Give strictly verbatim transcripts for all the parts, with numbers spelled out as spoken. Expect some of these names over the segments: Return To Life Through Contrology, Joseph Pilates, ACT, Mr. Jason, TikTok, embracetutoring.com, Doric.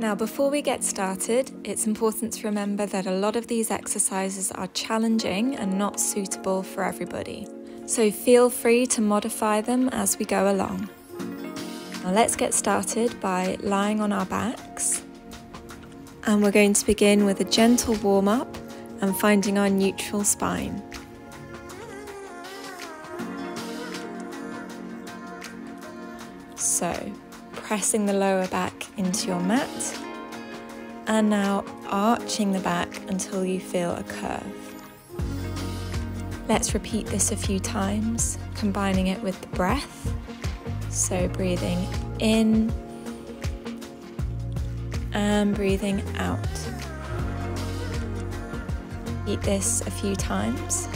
Now, before we get started, it's important to remember that a lot of these exercises are challenging and not suitable for everybody. So feel free to modify them as we go along. Now let's get started by lying on our backs. And we're going to begin with a gentle warm-up and finding our neutral spine. So, pressing the lower back into your mat, and now arching the back until you feel a curve. Let's repeat this a few times, combining it with the breath. So breathing in and breathing out. Repeat this a few times,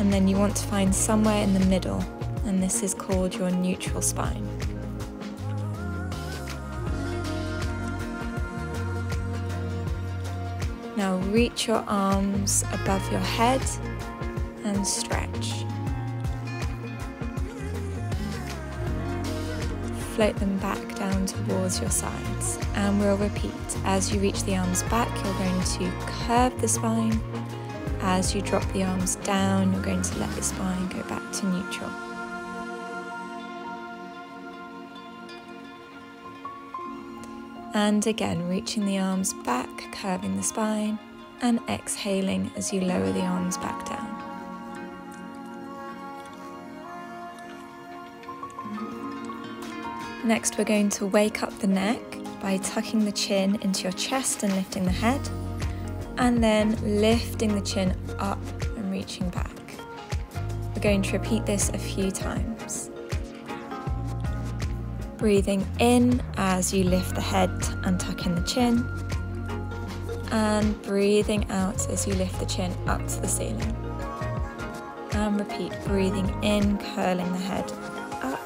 and then you want to find somewhere in the middle, and this is called your neutral spine. Now reach your arms above your head and stretch. Float them back down towards your sides, and we'll repeat. As you reach the arms back, you're going to curve the spine. As you drop the arms down, you're going to let the spine go back to neutral. And again, reaching the arms back, curving the spine, and exhaling as you lower the arms back down. Next, we're going to wake up the neck by tucking the chin into your chest and lifting the head, and then lifting the chin up and reaching back. We're going to repeat this a few times. Breathing in as you lift the head and tuck in the chin, and breathing out as you lift the chin up to the ceiling. And repeat, breathing in, curling the head up,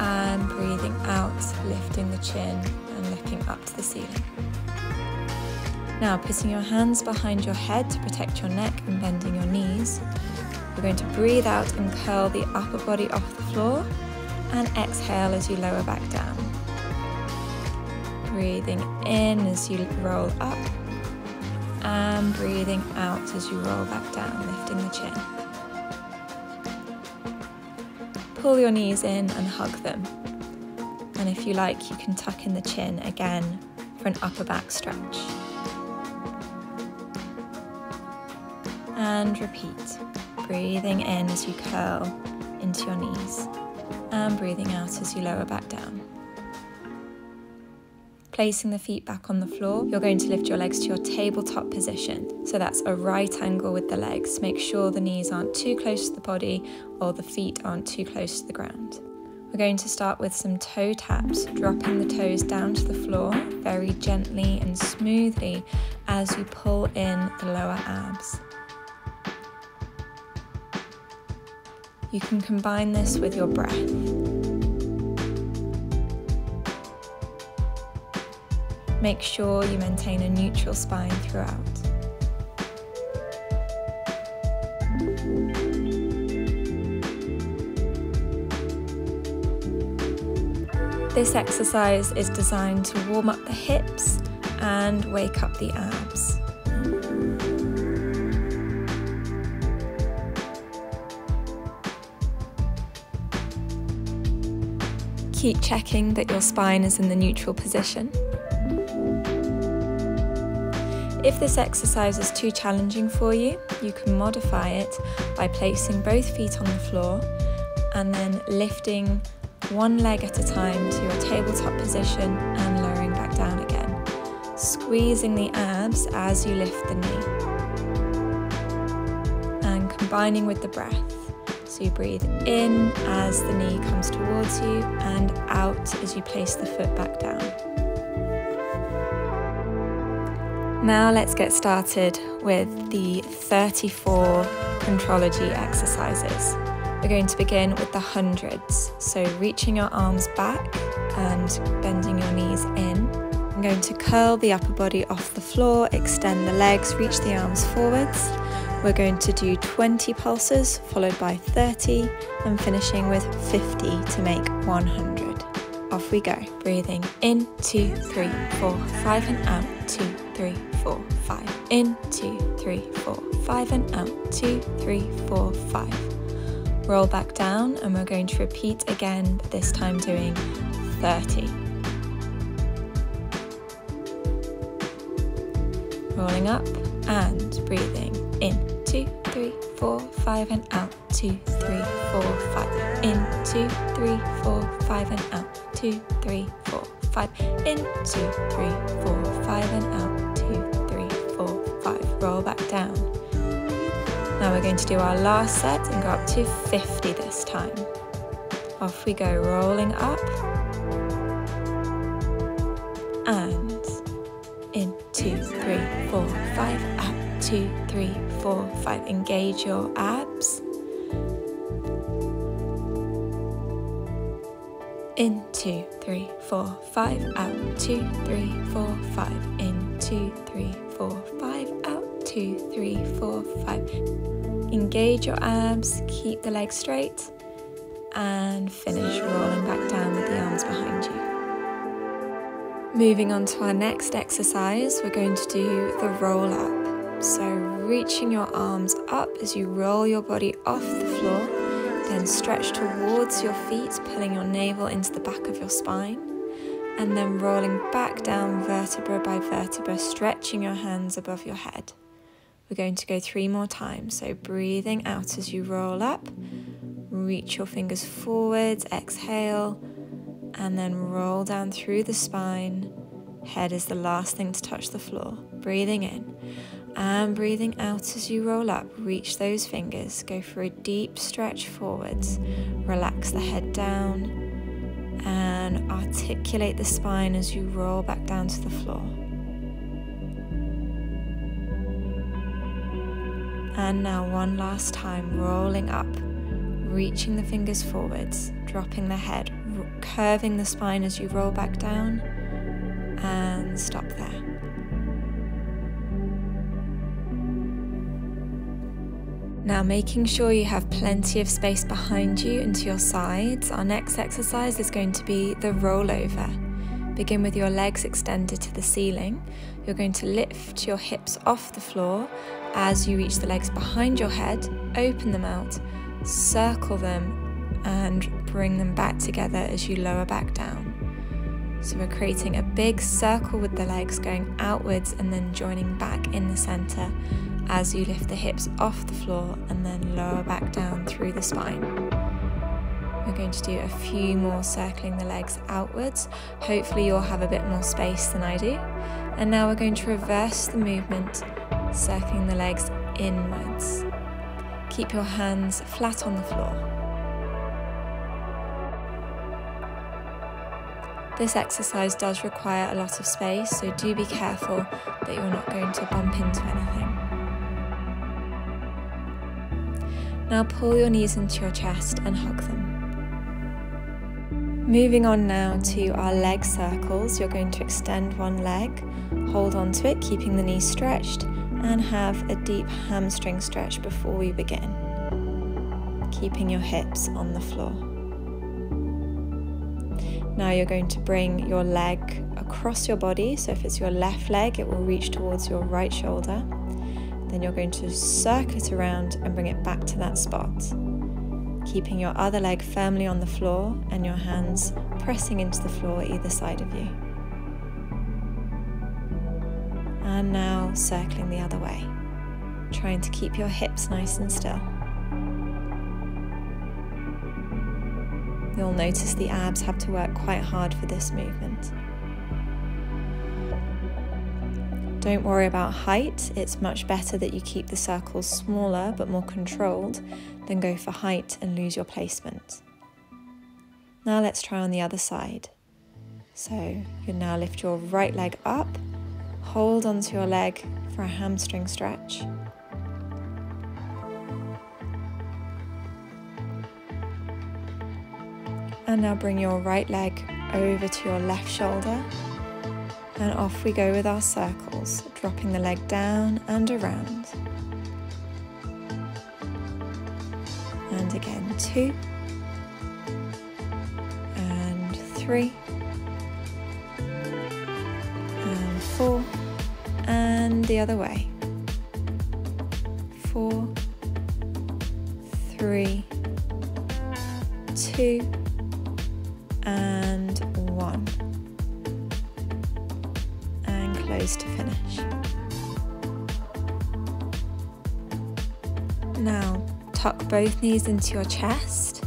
and breathing out, lifting the chin and looking up to the ceiling. Now, putting your hands behind your head to protect your neck and bending your knees, we're going to breathe out and curl the upper body off the floor, and exhale as you lower back down. Breathing in as you roll up, and breathing out as you roll back down, lifting the chin. Pull your knees in and hug them. And if you like, you can tuck in the chin again for an upper back stretch. And repeat, breathing in as you curl into your knees, and breathing out as you lower back down. Placing the feet back on the floor, you're going to lift your legs to your tabletop position. So that's a right angle with the legs. Make sure the knees aren't too close to the body or the feet aren't too close to the ground. We're going to start with some toe taps, dropping the toes down to the floor very gently and smoothly as you pull in the lower abs. You can combine this with your breath. Make sure you maintain a neutral spine throughout. This exercise is designed to warm up the hips and wake up the abs. Keep checking that your spine is in the neutral position. If this exercise is too challenging for you, you can modify it by placing both feet on the floor and then lifting one leg at a time to your tabletop position and lowering back down again, squeezing the abs as you lift the knee, and combining with the breath. So you breathe in as the knee comes towards you, and out as you place the foot back down. Now let's get started with the thirty-four Contrology exercises. We're going to begin with the hundreds, so reaching your arms back and bending your knees in. I'm going to curl the upper body off the floor, extend the legs, reach the arms forwards. We're going to do twenty pulses, followed by thirty, and finishing with fifty to make one hundred. off we go. Breathing in, two, three, four, five, and out, two, three, four, five. In, two, three, four, five, and out, two, three, four, five. Roll back down, and we're going to repeat again, but this time doing thirty. Rolling up and breathing in, two, three, four, five, and out, two, three, four, five. In, two, three, four, five, and out, two, three, four, five. In, two, three, four, five, and out, two, three, four, five. Roll back down. Now we're going to do our last set and go up to fifty this time. Off we go, rolling up. And in, two, three, four, five, out, two, three, four, five. Engage your abs. In, two, three, four, five, out, two, three, four, five. In, two, three, four, five, out, two, three, four, five. Engage your abs, keep the legs straight, and finish rolling back down with the arms behind you. Moving on to our next exercise, we're going to do the roll up. So reaching your arms up as you roll your body off the floor, then stretch towards your feet, pulling your navel into the back of your spine, and then rolling back down vertebra by vertebra, stretching your hands above your head. We're going to go three more times, so breathing out as you roll up, reach your fingers forwards, exhale, and then roll down through the spine. Head is the last thing to touch the floor. Breathing in and breathing out as you roll up. Reach those fingers. Go for a deep stretch forwards. Relax the head down and articulate the spine as you roll back down to the floor. And now one last time, rolling up, reaching the fingers forwards, dropping the head, curving the spine as you roll back down, and stop there. Now making sure you have plenty of space behind you and to your sides, our next exercise is going to be the rollover. Begin with your legs extended to the ceiling. You're going to lift your hips off the floor as you reach the legs behind your head, open them out, circle them, and bring them back together as you lower back down. So we're creating a big circle with the legs going outwards and then joining back in the center as you lift the hips off the floor and then lower back down through the spine. We're going to do a few more, circling the legs outwards. Hopefully you'll have a bit more space than I do. And now we're going to reverse the movement, circling the legs inwards. Keep your hands flat on the floor. This exercise does require a lot of space, so do be careful that you're not going to bump into anything. Now pull your knees into your chest and hug them. Moving on now to our leg circles, you're going to extend one leg, hold on to it, keeping the knees stretched, and have a deep hamstring stretch before we begin, keeping your hips on the floor. Now you're going to bring your leg across your body, so if it's your left leg, it will reach towards your right shoulder. Then you're going to circle it around and bring it back to that spot, keeping your other leg firmly on the floor and your hands pressing into the floor either side of you. And now circling the other way, trying to keep your hips nice and still. You'll notice the abs have to work quite hard for this movement. Don't worry about height, it's much better that you keep the circles smaller but more controlled than go for height and lose your placement. Now let's try on the other side. So you can now lift your right leg up, hold onto your leg for a hamstring stretch. And now bring your right leg over to your left shoulder, and off we go with our circles, dropping the leg down and around. And again, two, and three, three and four, and the other way, four, three, two, and one, and close to finish. Now tuck both knees into your chest,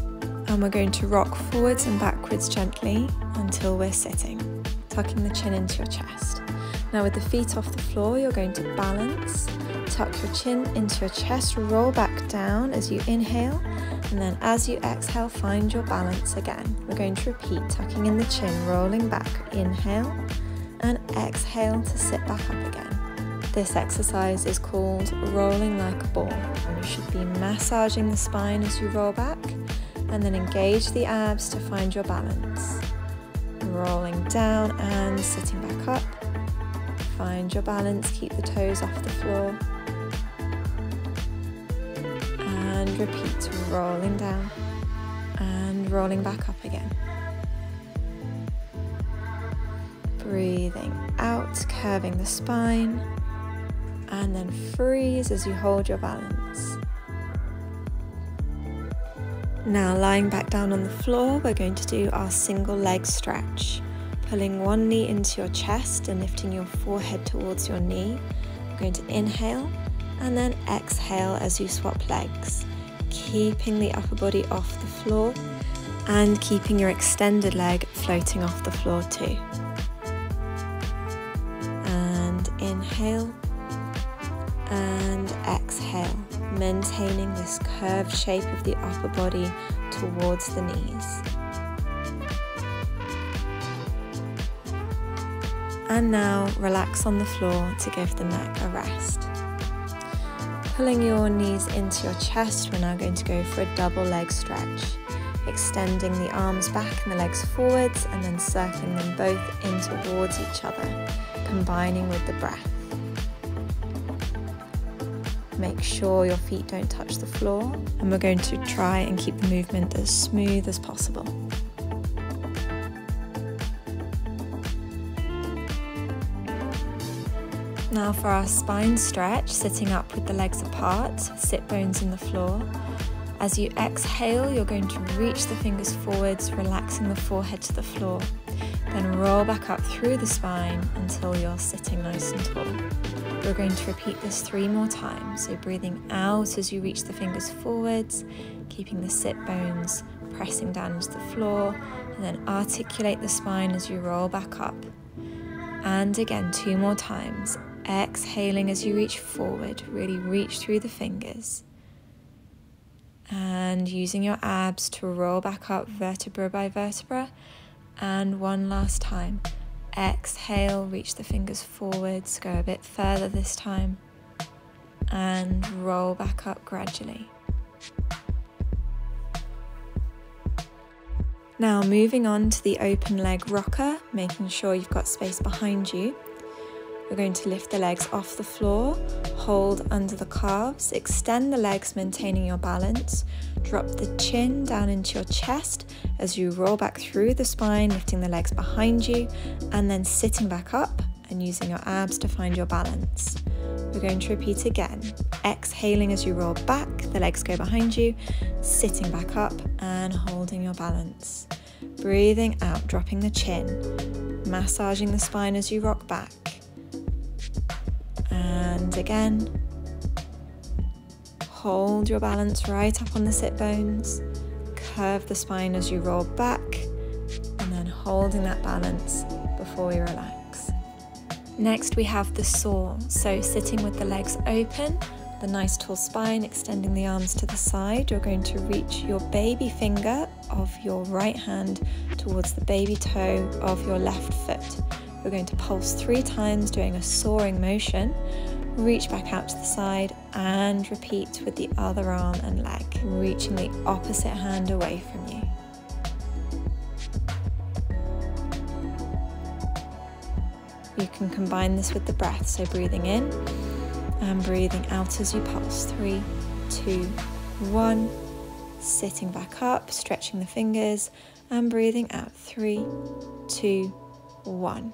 and we're going to rock forwards and backwards gently until we're sitting, tucking the chin into your chest. Now with the feet off the floor, you're going to balance, tuck your chin into your chest, roll back down as you inhale, and then as you exhale, find your balance again. We're going to repeat, tucking in the chin, rolling back, inhale, and exhale to sit back up again. This exercise is called rolling like a ball, and you should be massaging the spine as you roll back, and then engage the abs to find your balance. Rolling down and sitting back up. Find your balance, keep the toes off the floor. And repeat, rolling down and rolling back up again. Breathing out, curving the spine, and then freeze as you hold your balance. Now lying back down on the floor, we're going to do our single leg stretch, pulling one knee into your chest and lifting your forehead towards your knee. We're going to inhale and then exhale as you swap legs, keeping the upper body off the floor and keeping your extended leg floating off the floor too. And inhale and exhale, maintaining this curved shape of the upper body towards the knees. And now relax on the floor to give the neck a rest. Pulling your knees into your chest, we're now going to go for a double leg stretch, extending the arms back and the legs forwards, and then circling them both in towards each other, combining with the breath. Make sure your feet don't touch the floor, and we're going to try and keep the movement as smooth as possible. Now for our spine stretch, sitting up with the legs apart, sit bones in the floor. As you exhale, you're going to reach the fingers forwards, relaxing the forehead to the floor. Then roll back up through the spine until you're sitting nice and tall. We're going to repeat this three more times, so breathing out as you reach the fingers forwards, keeping the sit bones pressing down into the floor, and then articulate the spine as you roll back up. And again, two more times, exhaling as you reach forward, really reach through the fingers. And using your abs to roll back up vertebra by vertebra, and one last time. Exhale, reach the fingers forwards, go a bit further this time, and roll back up gradually. Now moving on to the open leg rocker, making sure you've got space behind you. We're going to lift the legs off the floor, hold under the calves, extend the legs, maintaining your balance, drop the chin down into your chest as you roll back through the spine, lifting the legs behind you, and then sitting back up and using your abs to find your balance. We're going to repeat again, exhaling as you roll back, the legs go behind you, sitting back up and holding your balance. Breathing out, dropping the chin, massaging the spine as you rock back. And again, hold your balance right up on the sit bones, curve the spine as you roll back, and then holding that balance before we relax. Next we have the saw, so sitting with the legs open, the nice tall spine, extending the arms to the side, you're going to reach your baby finger of your right hand towards the baby toe of your left foot. We're going to pulse three times, doing a soaring motion, reach back out to the side, and repeat with the other arm and leg, reaching the opposite hand away from you. You can combine this with the breath, so breathing in and breathing out as you pulse, three, two, one, sitting back up, stretching the fingers, and breathing out. Three, two, one.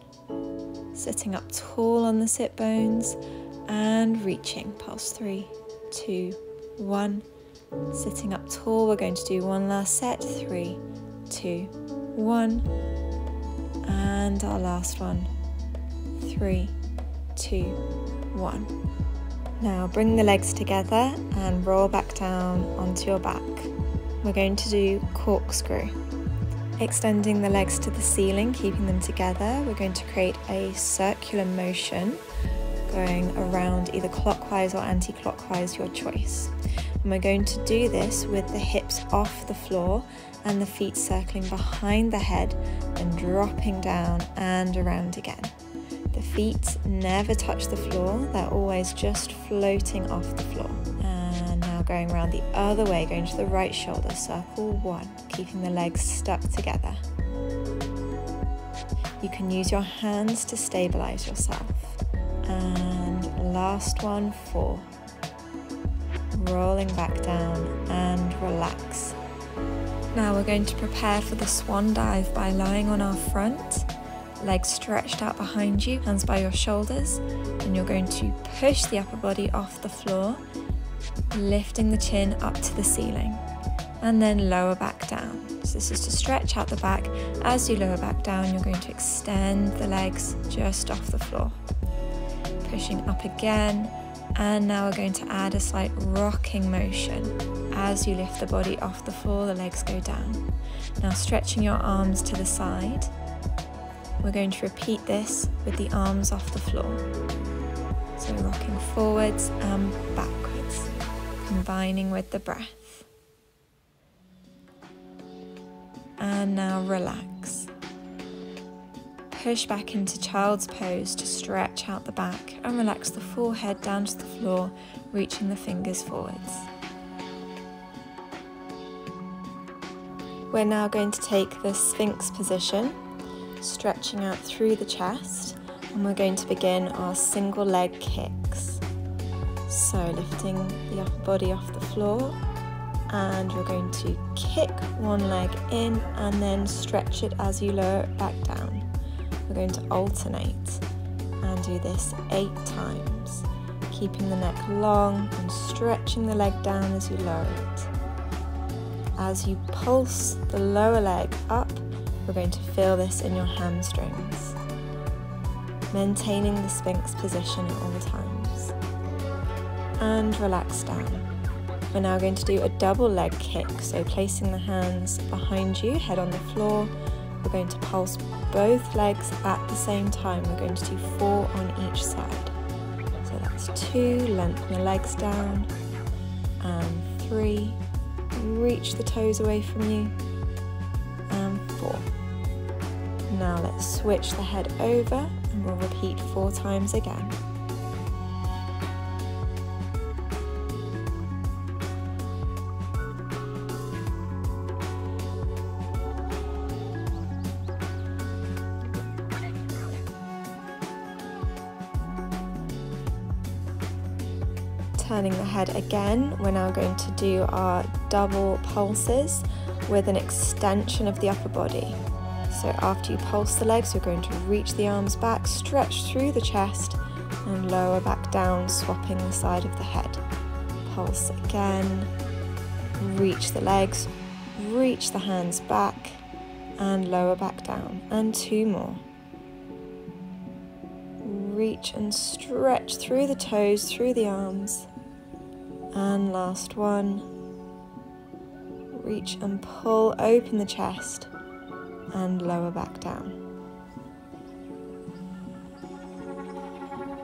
Sitting up tall on the sit bones and reaching. Pulse three, two, one. Sitting up tall, we're going to do one last set. Three, two, one. And our last one. Three, two, one. Now bring the legs together and roll back down onto your back. We're going to do corkscrew. Extending the legs to the ceiling, keeping them together, we're going to create a circular motion going around either clockwise or anti-clockwise, your choice. And we're going to do this with the hips off the floor and the feet circling behind the head and dropping down and around again. The feet never touch the floor, they're always just floating off the floor. And now going around the other way, going to the right shoulder, circle one, keeping the legs stuck together. You can use your hands to stabilize yourself. And last one, four. Rolling back down and relax. Now we're going to prepare for the swan dive by lying on our front. Legs stretched out behind you, hands by your shoulders, and you're going to push the upper body off the floor, lifting the chin up to the ceiling, and then lower back down. So this is to stretch out the back. As you lower back down, you're going to extend the legs just off the floor. Pushing up again, and now we're going to add a slight rocking motion. As you lift the body off the floor, the legs go down. Now stretching your arms to the side. We're going to repeat this with the arms off the floor. So rocking forwards and backwards, combining with the breath. And now relax. Push back into child's pose to stretch out the back and relax the forehead down to the floor, reaching the fingers forwards. We're now going to take the Sphinx position, stretching out through the chest, and we're going to begin our single leg kicks. So lifting the upper body off the floor, and you're going to kick one leg in and then stretch it as you lower it back down. We're going to alternate and do this eight times, keeping the neck long and stretching the leg down as you lower it. As you pulse the lower leg up, we're going to feel this in your hamstrings, maintaining the Sphinx position at all times. And relax down. We're now going to do a double leg kick, so placing the hands behind you, head on the floor. We're going to pulse both legs at the same time. We're going to do four on each side. So that's two, lengthen the legs down, and three, reach the toes away from you, and four. Now let's switch the head over and we'll repeat four times again. Turning the head again, we're now going to do our double pulses with an extension of the upper body. So after you pulse the legs, you're going to reach the arms back, stretch through the chest, and lower back down, swapping the side of the head. Pulse again, reach the legs, reach the hands back, and lower back down. And two more. Reach and stretch through the toes, through the arms. And last one, reach and pull, open the chest and lower back down.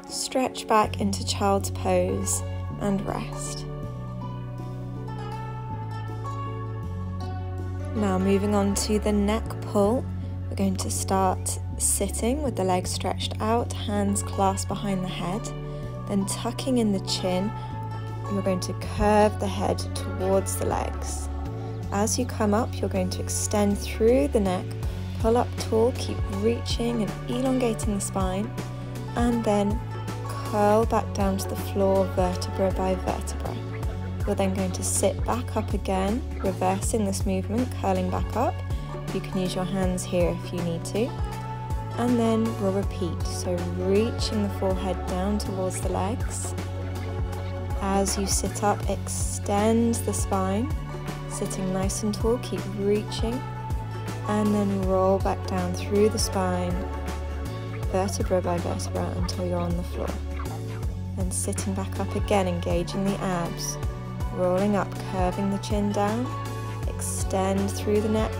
Stretch back into child's pose and rest. Now moving on to the neck pull, we're going to start sitting with the legs stretched out, hands clasped behind the head, then tucking in the chin. You're going to curve the head towards the legs. As you come up, you're going to extend through the neck, pull up tall, keep reaching and elongating the spine, and then curl back down to the floor, vertebra by vertebra. You're then going to sit back up again, reversing this movement, curling back up, You can use your hands here if you need to. And then we'll repeat. So reaching the forehead down towards the legs. As you sit up, extend the spine. Sitting nice and tall, keep reaching. And then roll back down through the spine, vertebra by vertebra, until you're on the floor. Then sitting back up again, engaging the abs. Rolling up, curving the chin down. Extend through the neck.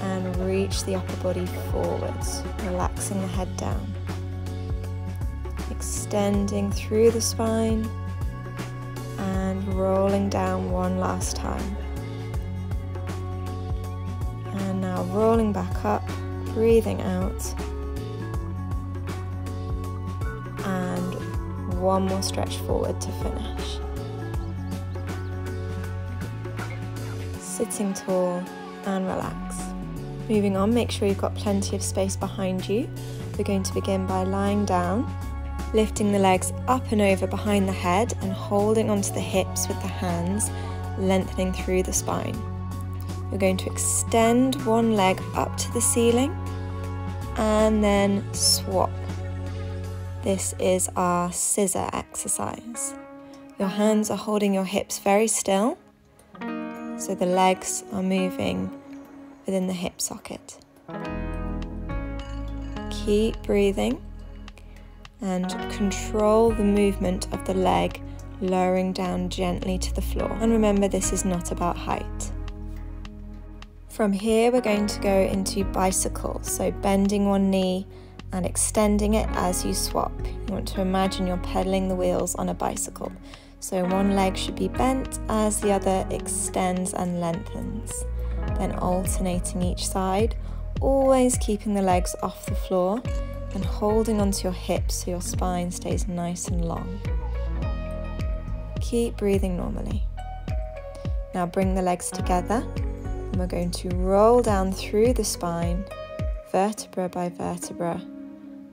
And reach the upper body forwards, relaxing the head down. Extending through the spine and rolling down one last time. And now rolling back up, breathing out. And one more stretch forward to finish. Sitting tall and relax. Moving on, make sure you've got plenty of space behind you. We're going to begin by lying down, lifting the legs up and over behind the head and holding onto the hips with the hands, lengthening through the spine. We're going to extend one leg up to the ceiling and then swap. This is our scissor exercise. Your hands are holding your hips very still, so the legs are moving within the hip socket. Keep breathing and control the movement of the leg, lowering down gently to the floor. And remember, this is not about height. From here, we're going to go into bicycle, so bending one knee and extending it as you swap. You want to imagine you're pedaling the wheels on a bicycle. So one leg should be bent as the other extends and lengthens. Then alternating each side, always keeping the legs off the floor and holding onto your hips so your spine stays nice and long. Keep breathing normally. Now bring the legs together and we're going to roll down through the spine, vertebra by vertebra,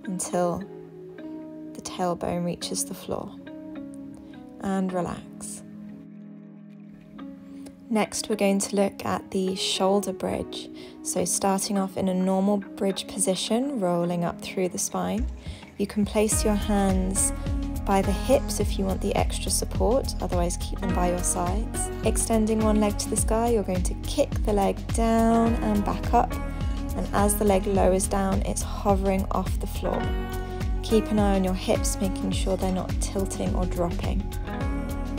until the tailbone reaches the floor. And relax. Next, we're going to look at the shoulder bridge. So starting off in a normal bridge position, rolling up through the spine. You can place your hands by the hips if you want the extra support, otherwise keep them by your sides. Extending one leg to the sky, you're going to kick the leg down and back up. And as the leg lowers down, it's hovering off the floor. Keep an eye on your hips, making sure they're not tilting or dropping.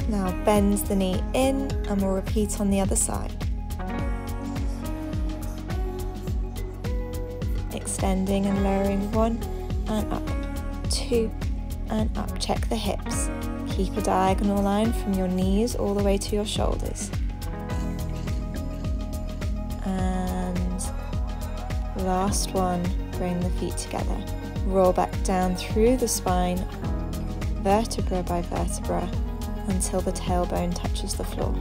Now bend the knee in and we'll repeat on the other side. Extending and lowering, one and up, two and up. Check the hips. Keep a diagonal line from your knees all the way to your shoulders. And last one, bring the feet together. Roll back down through the spine, vertebra by vertebra, until the tailbone touches the floor.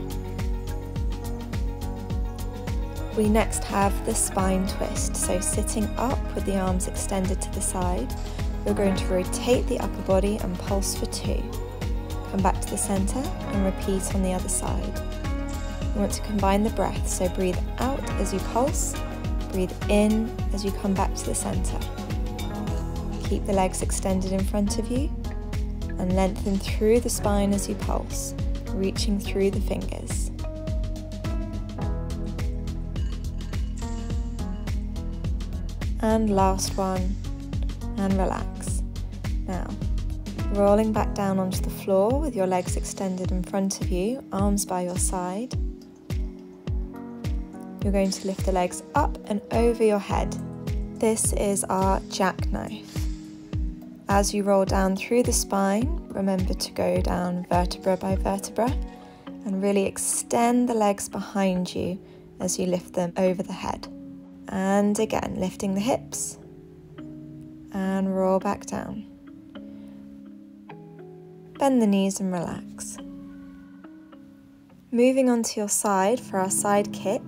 We next have the spine twist, so sitting up with the arms extended to the side, we're going to rotate the upper body and pulse for two. Come back to the centre and repeat on the other side. You want to combine the breath, so breathe out as you pulse, breathe in as you come back to the centre. Keep the legs extended in front of you, and lengthen through the spine as you pulse, reaching through the fingers. And last one, and relax. Now, rolling back down onto the floor with your legs extended in front of you, arms by your side. You're going to lift the legs up and over your head. This is our jackknife. As you roll down through the spine, remember to go down vertebra by vertebra and really extend the legs behind you as you lift them over the head. And again, lifting the hips and roll back down. Bend the knees and relax. Moving on to your side for our side kick,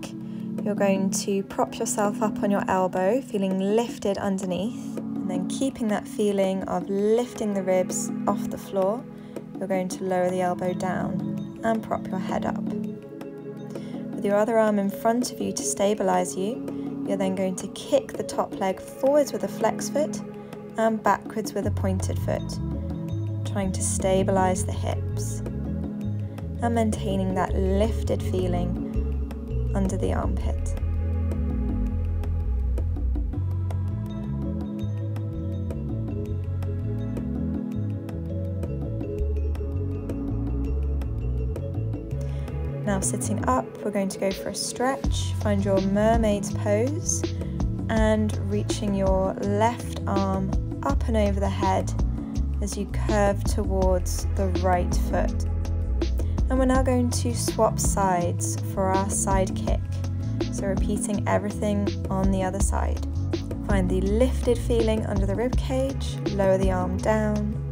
you're going to prop yourself up on your elbow, feeling lifted underneath. And then keeping that feeling of lifting the ribs off the floor, you're going to lower the elbow down and prop your head up. with your other arm in front of you to stabilize you. You're then going to kick the top leg forwards with a flex foot and backwards with a pointed foot, trying to stabilize the hips and maintaining that lifted feeling under the armpit. Now sitting up, we're going to go for a stretch. Find your mermaid's pose and reaching your left arm up and over the head as you curve towards the right foot. And we're now going to swap sides for our side kick. So repeating everything on the other side. Find the lifted feeling under the rib cage, lower the arm down,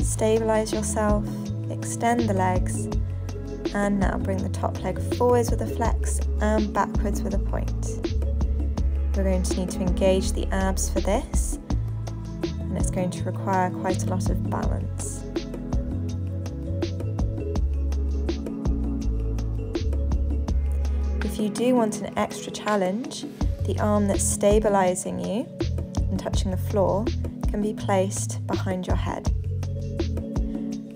stabilize yourself, extend the legs. And now bring the top leg forwards with a flex and backwards with a point. We're going to need to engage the abs for this, and it's going to require quite a lot of balance. If you do want an extra challenge, the arm that's stabilizing you and touching the floor can be placed behind your head.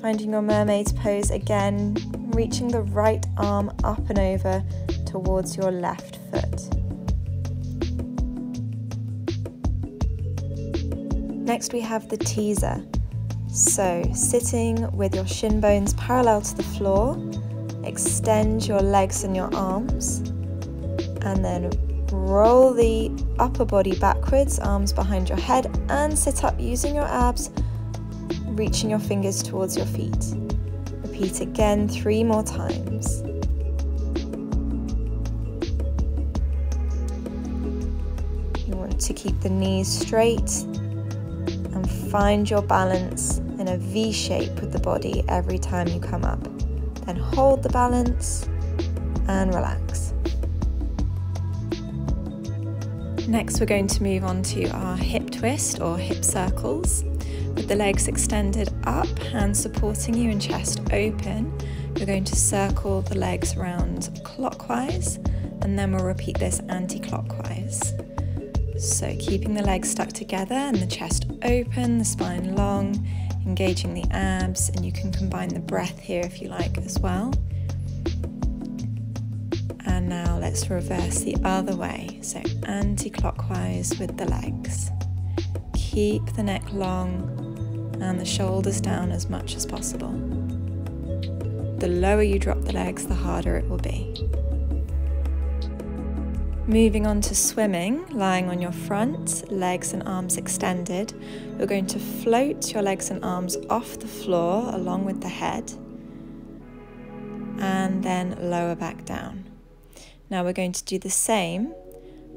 Finding your mermaid's pose again, reaching the right arm up and over towards your left foot. Next we have the teaser. So sitting with your shin bones parallel to the floor, extend your legs and your arms, and then roll the upper body backwards, arms behind your head, and sit up using your abs, reaching your fingers towards your feet. Repeat again three more times. You want to keep the knees straight and find your balance in a V shape with the body every time you come up. Then hold the balance and relax. Next, we're going to move on to our hip twist or hip circles. With the legs extended up, hands supporting you and chest open, you're going to circle the legs round clockwise, and then we'll repeat this anti-clockwise. So keeping the legs stuck together and the chest open, the spine long, engaging the abs, and you can combine the breath here if you like as well. And now let's reverse the other way, so anti-clockwise with the legs. Keep the neck long and the shoulders down as much as possible. The lower you drop the legs, the harder it will be. Moving on to swimming, lying on your front, legs and arms extended. You're going to float your legs and arms off the floor along with the head, and then lower back down. Now we're going to do the same,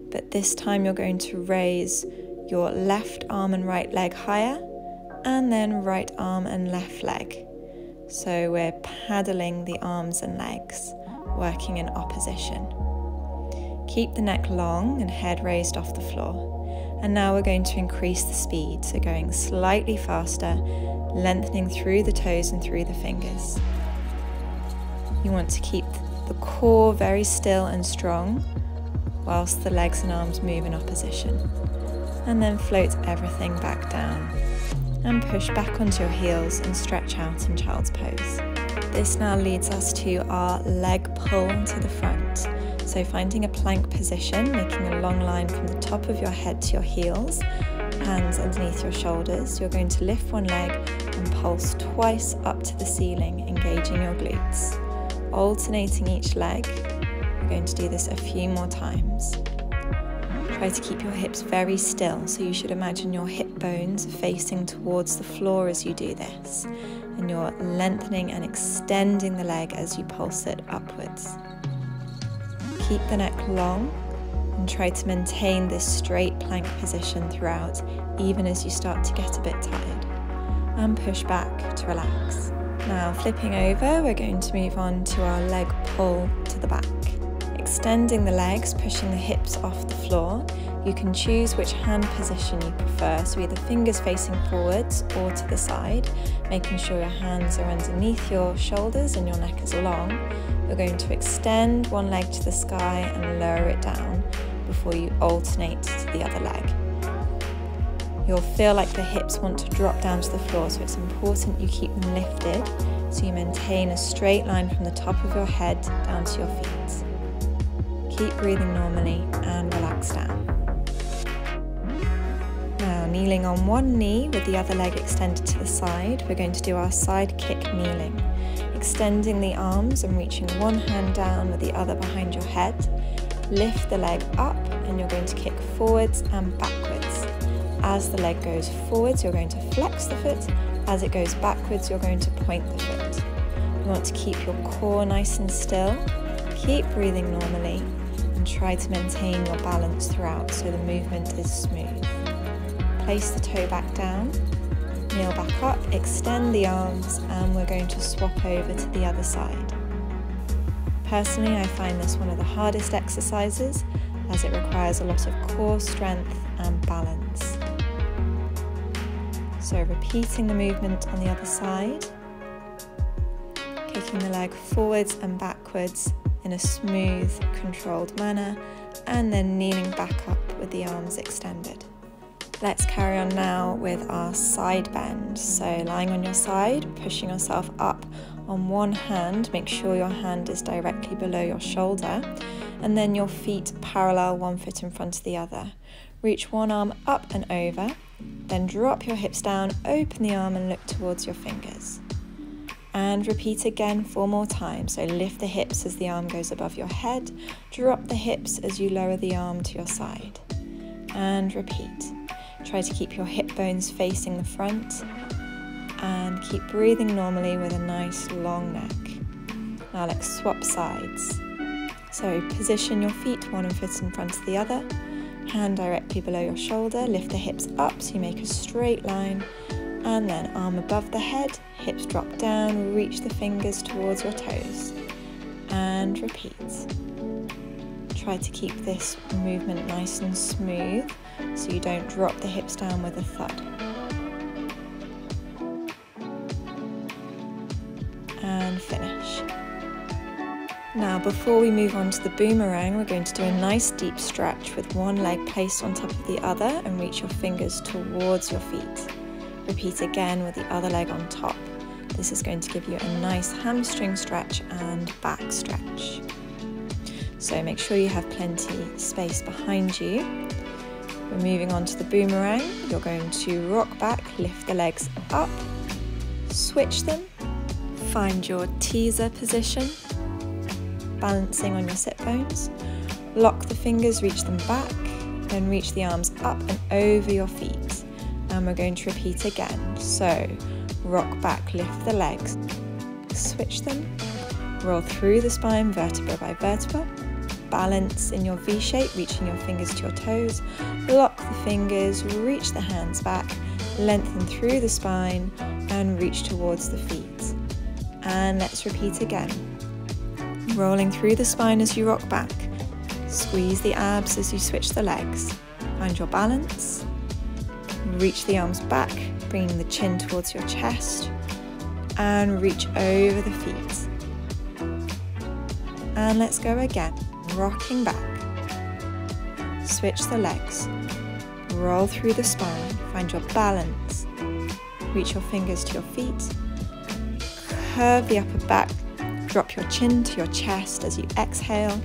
but this time you're going to raise your left arm and right leg higher, and then right arm and left leg. So we're paddling the arms and legs, working in opposition. Keep the neck long and head raised off the floor. And now we're going to increase the speed, so going slightly faster, lengthening through the toes and through the fingers. You want to keep the core very still and strong, whilst the legs and arms move in opposition. And then float everything back down. And push back onto your heels and stretch out in child's pose. This now leads us to our leg pull to the front. So finding a plank position, making a long line from the top of your head to your heels, hands underneath your shoulders. You're going to lift one leg and pulse twice up to the ceiling, engaging your glutes. Alternating each leg, we're going to do this a few more times. Try to keep your hips very still, so you should imagine your hip bones facing towards the floor as you do this, and you're lengthening and extending the leg as you pulse it upwards. Keep the neck long and try to maintain this straight plank position throughout, even as you start to get a bit tired, and push back to relax. Now flipping over, we're going to move on to our leg pull to the back. Extending the legs, pushing the hips off the floor. You can choose which hand position you prefer, so either fingers facing forwards or to the side, making sure your hands are underneath your shoulders and your neck is long. You're going to extend one leg to the sky and lower it down before you alternate to the other leg. You'll feel like the hips want to drop down to the floor, so it's important you keep them lifted so you maintain a straight line from the top of your head down to your feet. Keep breathing normally and relax down. Now, kneeling on one knee with the other leg extended to the side, we're going to do our side kick kneeling, extending the arms and reaching one hand down with the other behind your head. Lift the leg up and you're going to kick forwards and backwards. As the leg goes forwards, you're going to flex the foot. As it goes backwards, you're going to point the foot. You want to keep your core nice and still. Keep breathing normally and try to maintain your balance throughout so the movement is smooth. Place the toe back down, kneel back up, extend the arms, and we're going to swap over to the other side. Personally, I find this one of the hardest exercises as it requires a lot of core strength and balance. So repeating the movement on the other side, kicking the leg forwards and backwards in a smooth, controlled manner, and then kneeling back up with the arms extended. Let's carry on now with our side bend. So lying on your side, pushing yourself up on one hand, make sure your hand is directly below your shoulder, and then your feet parallel, one foot in front of the other. Reach one arm up and over, then drop your hips down, open the arm and look towards your fingers. And repeat again four more times. So lift the hips as the arm goes above your head, drop the hips as you lower the arm to your side. And repeat. Try to keep your hip bones facing the front and keep breathing normally with a nice long neck. Now let's swap sides. So position your feet, one foot in front of the other, hand directly below your shoulder, lift the hips up so you make a straight line, and then arm above the head, hips drop down, reach the fingers towards your toes, and repeat. Try to keep this movement nice and smooth so you don't drop the hips down with a thud. And finish. Now, before we move on to the boomerang, we're going to do a nice deep stretch with one leg placed on top of the other and reach your fingers towards your feet. Repeat again with the other leg on top. This is going to give you a nice hamstring stretch and back stretch. So make sure you have plenty of space behind you. We're moving on to the boomerang. You're going to rock back, lift the legs up, switch them, find your teaser position, balancing on your sit bones, lock the fingers, reach them back, then reach the arms up and over your feet. And we're going to repeat again. So rock back, lift the legs, switch them, roll through the spine vertebra by vertebra, balance in your V shape, reaching your fingers to your toes, lock the fingers, reach the hands back, lengthen through the spine and reach towards the feet. And let's repeat again. Rolling through the spine as you rock back. Squeeze the abs as you switch the legs. Find your balance. Reach the arms back, bringing the chin towards your chest. And reach over the feet. And let's go again. Rocking back. Switch the legs. Roll through the spine. Find your balance. Reach your fingers to your feet. Curve the upper back. Drop your chin to your chest as you exhale,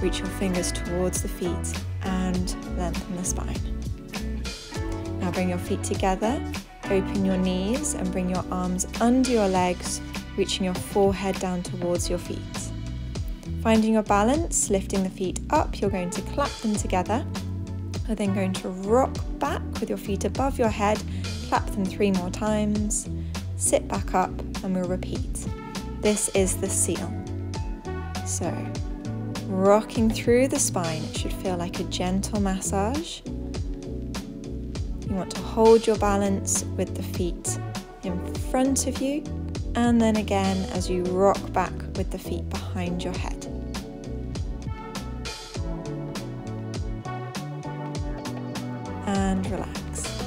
reach your fingers towards the feet and lengthen the spine. Now bring your feet together, open your knees and bring your arms under your legs, reaching your forehead down towards your feet. Finding your balance, lifting the feet up, you're going to clap them together. You're then going to rock back with your feet above your head, clap them three more times, sit back up and we'll repeat. This is the seal. So, rocking through the spine, it should feel like a gentle massage. You want to hold your balance with the feet in front of you, and then again as you rock back with the feet behind your head. And relax.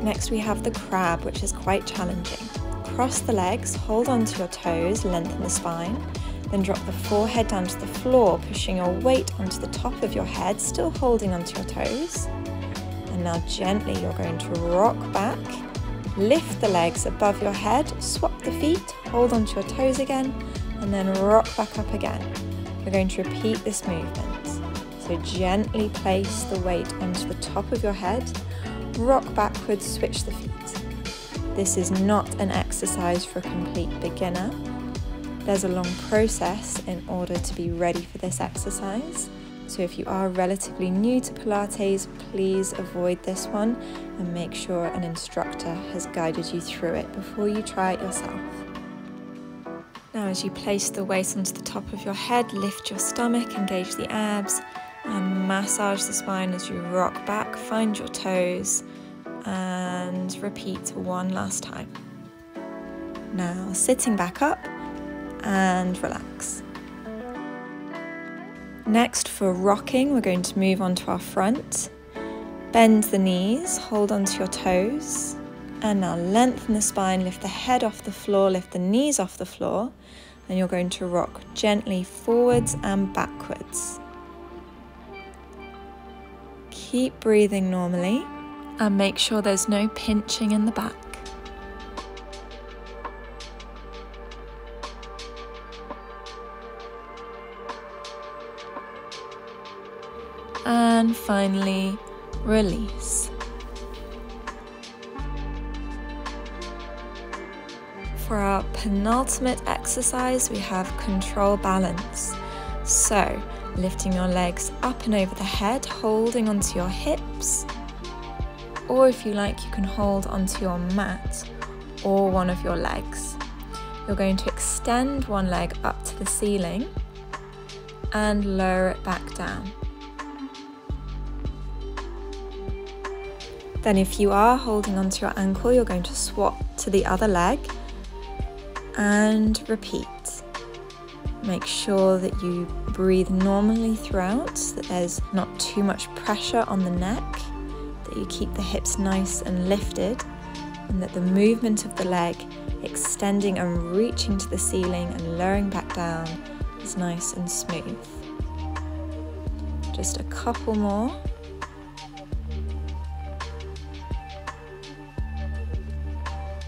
Next we have the crab, which is quite challenging. cross the legs, hold onto your toes, lengthen the spine, then drop the forehead down to the floor, pushing your weight onto the top of your head, still holding onto your toes. And now gently you're going to rock back, lift the legs above your head, swap the feet, hold onto your toes again, and then rock back up again. You're going to repeat this movement. So gently place the weight onto the top of your head, rock backwards, switch the feet. This is not an exercise for a complete beginner. There's a long process in order to be ready for this exercise. So if you are relatively new to Pilates, please avoid this one and make sure an instructor has guided you through it before you try it yourself. Now as you place the weight onto the top of your head, lift your stomach, engage the abs, and massage the spine as you rock back, find your toes, and repeat one last time. Now sitting back up and relax. Next, for rocking, we're going to move on to our front. Bend the knees, hold onto your toes, and now lengthen the spine, lift the head off the floor, lift the knees off the floor, and you're going to rock gently forwards and backwards. Keep breathing normally, and make sure there's no pinching in the back. And finally, release. For our penultimate exercise, we have control balance. So, lifting your legs up and over the head, holding onto your hips, or if you like, you can hold onto your mat or one of your legs. You're going to extend one leg up to the ceiling and lower it back down. Then if you are holding onto your ankle, you're going to swap to the other leg and repeat. Make sure that you breathe normally throughout, that there's not too much pressure on the neck, that you keep the hips nice and lifted, and that the movement of the leg, extending and reaching to the ceiling and lowering back down, is nice and smooth. Just a couple more.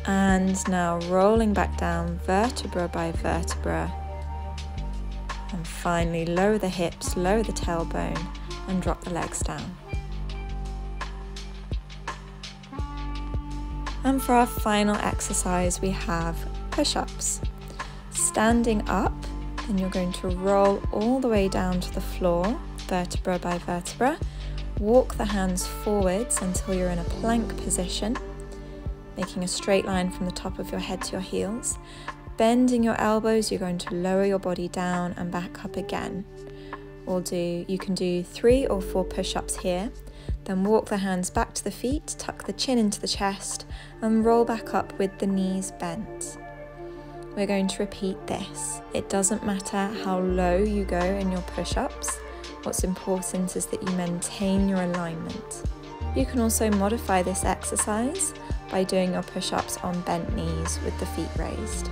And now rolling back down vertebra by vertebra. And finally lower the hips, lower the tailbone, and drop the legs down. And for our final exercise, we have push-ups. Standing up, and you're going to roll all the way down to the floor, vertebra by vertebra. Walk the hands forwards until you're in a plank position, making a straight line from the top of your head to your heels. Bending your elbows, you're going to lower your body down and back up again. We'll do, you can do three or four push-ups here, then walk the hands back to the feet, tuck the chin into the chest, and roll back up with the knees bent. We're going to repeat this. It doesn't matter how low you go in your push-ups, what's important is that you maintain your alignment. You can also modify this exercise by doing your push-ups on bent knees with the feet raised.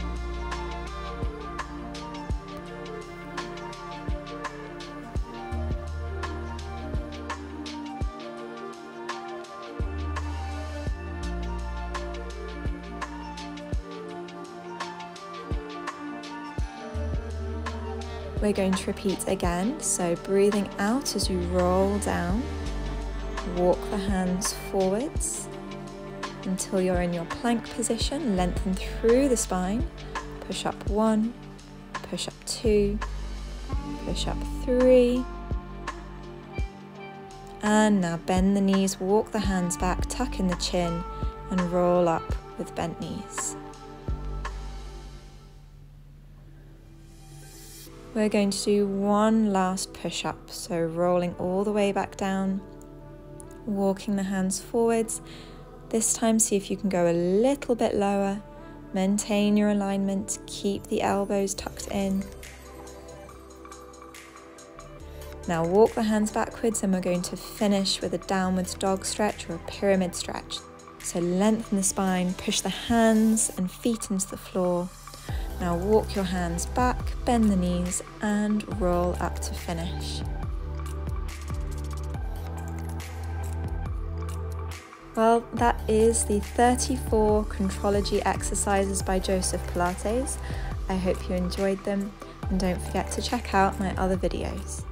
We're going to repeat again, so breathing out as you roll down, walk the hands forwards until you're in your plank position, lengthen through the spine, push up one, push up two, push up three, and now bend the knees, walk the hands back, tuck in the chin, and roll up with bent knees. We're going to do one last push-up, so rolling all the way back down, walking the hands forwards. This time, see if you can go a little bit lower, maintain your alignment, keep the elbows tucked in. Now walk the hands backwards, and we're going to finish with a downwards dog stretch or a pyramid stretch. So lengthen the spine, push the hands and feet into the floor. Now walk your hands back, bend the knees and roll up to finish. Well, that is the thirty-four Contrology exercises by Joseph Pilates. I hope you enjoyed them and don't forget to check out my other videos.